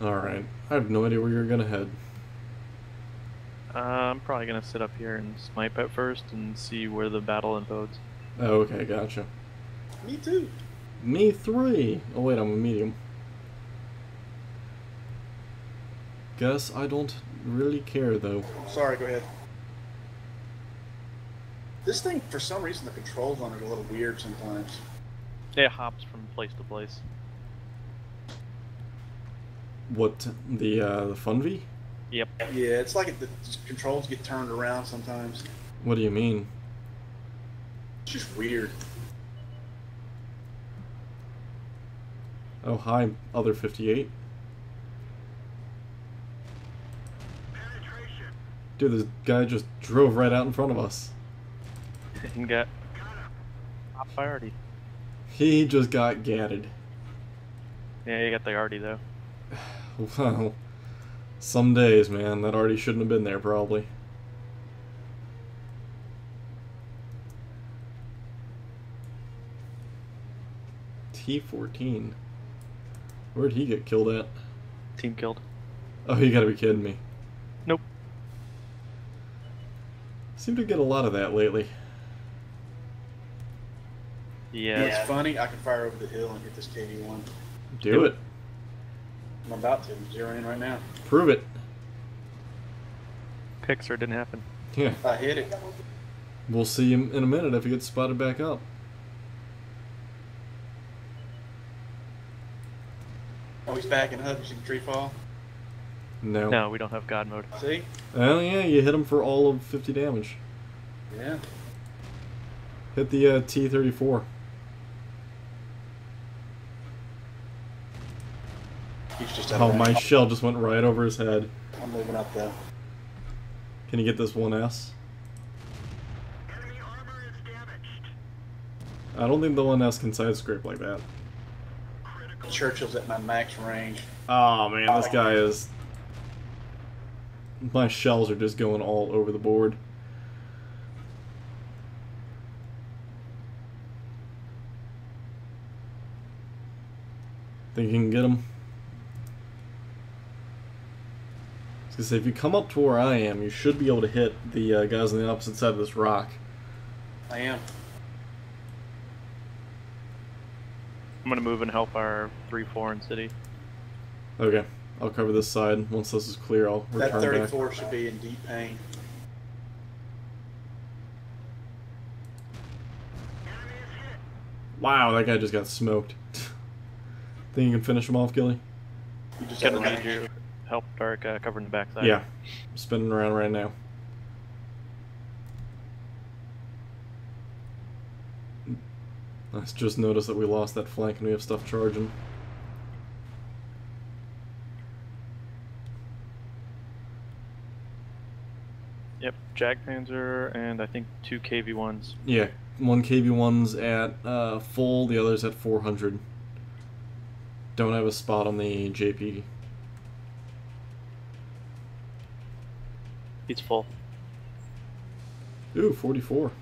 Alright. I have no idea where you're gonna head. I'm probably gonna sit up here and snipe at first and see where the battle unfolds. Oh, okay, gotcha. Me too. Me three. Oh wait, I'm a medium. Guess I don't really care though. Sorry, go ahead. This thing, for some reason, the controls on it are a little weird sometimes. It hops from place to place. What, the Funvee? Yep. Yeah, it's like the controls get turned around sometimes. What do you mean? It's just weird. Oh, hi, other 58. Penetration. Dude, this guy just drove right out in front of us. And got top priority. He just got gatted. Yeah, you got the arty though. Wow. Some days, man, that arty shouldn't have been there probably. T-14. Where'd he get killed at? Team killed. Oh, you gotta be kidding me. Nope. Seem to get a lot of that lately. Yeah. It's funny, I can fire over the hill and get this KV1. Do it. I'm about to. I'm zeroing in right now. Prove it. Pixar didn't happen. Yeah. I hit it. We'll see him in a minute if he gets spotted back up. Oh, he's backing up. You see the tree fall? No. No, we don't have God mode. See? Oh, yeah, you hit him for all of 50 damage. Yeah. Hit the T-34. Oh, my shell just went right over his head. I'm moving up though. Can you get this 1S? Enemy armor is damaged. I don't think the 1S can side scrape like that. Churchill's at my max range. Oh man, this guy is... My shells are just going all over the board. Think you can get him? Say, if you come up to where I am, you should be able to hit the guys on the opposite side of this rock. I am. I'm going to move and help our 3-4 in city. Okay. I'll cover this side. Once this is clear, I'll return back. That 34 back. Should be in deep pain. Wow, that guy just got smoked. Think you can finish him off, Gilly? You just got to need you. Help Dark covering the backside. Yeah, I'm spinning around right now. I just noticed that we lost that flank and we have stuff charging. Yep, Jagdpanzer and I think 2 KV1s. Yeah, 1 KV1's at full, the other's at 400. Don't have a spot on the JP. He's full. Ooh, 44.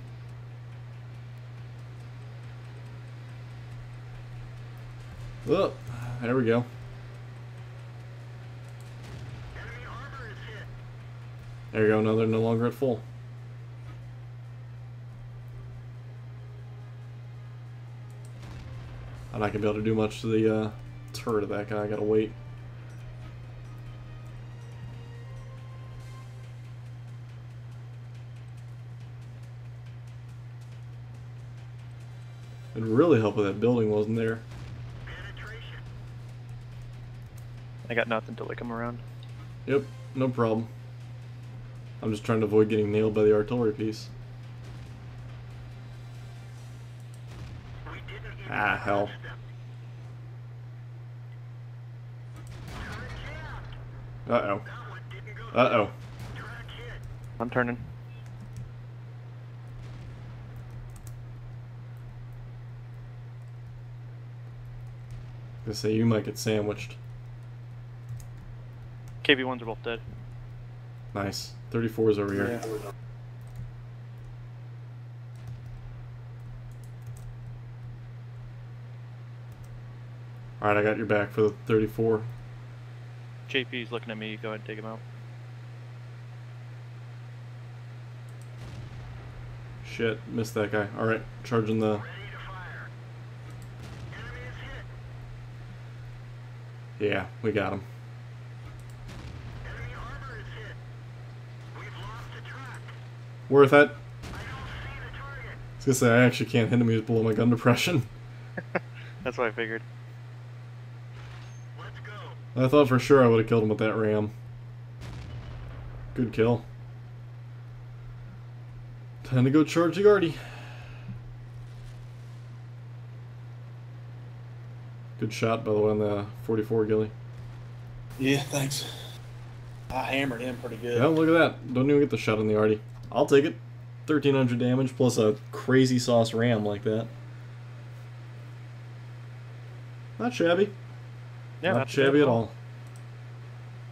Look, there we go. Enemy armor is hit. There you go, now they're no longer at full. I'm not going to be able to do much to the turret of that guy, I gotta wait. It'd really help if that building wasn't there. Penetration. I got nothing till they come around. Yep, no problem. I'm just trying to avoid getting nailed by the artillery piece. Ah, hell. Uh-oh. Uh-oh. I'm turning. I say you might get sandwiched. KV1s are both dead. Nice. 34 is over here. Yeah. Alright, I got your back for the 34. JP's looking at me, go ahead and take him out. Shit, missed that guy. Alright, charging the... Yeah, we got him. Enemy armor is hit. We've lost the track. Worth it. I was gonna say, I actually can't hit him, he's below my gun depression. That's what I figured. Let's go. I thought for sure I would have killed him with that ram. Good kill. Time to go charge the Guardy. Good shot, by the way, on the 44, Gilly. Yeah, thanks. I hammered him pretty good. Yeah, look at that. Don't even get the shot on the Artie. I'll take it. 1,300 damage plus a crazy sauce ram like that. Not shabby. Yeah, not shabby at all.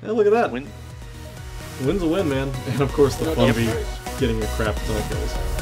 Yeah, look at that. Win's a win, man. And, of course, the fun of getting your crap ton of kills.